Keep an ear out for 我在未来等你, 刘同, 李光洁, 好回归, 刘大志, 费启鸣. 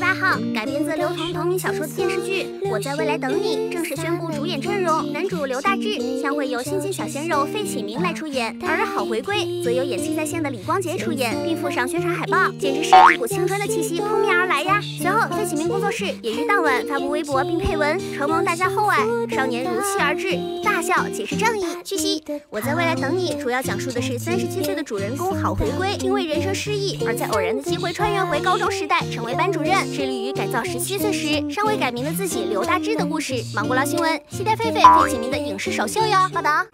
18号改编自刘同同名小说的电视剧《我在未来等你》正式宣布主演阵容，男主刘大志将会由新晋小鲜肉费启鸣来出演，而好回归则由演技在线的李光洁出演，并附上宣传海报，简直是一股青春的气息扑面而来呀！随后，费启鸣工作室也于当晚发布微博并配文，承蒙大家厚爱，少年如期而至，大笑解释正义。据悉，《我在未来等你》主要讲述的是37岁的主人公好回归，因为人生失意而在偶然的机会穿越回高中时代。 成为班主任，致力于改造17岁时尚未改名的自己刘大志的故事。芒果捞新闻，期待狒狒费启鸣的影视首秀哟！报道。